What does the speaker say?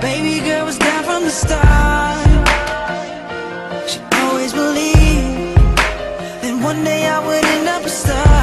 Baby girl was down from the start. She always believed that one day I would end up a star.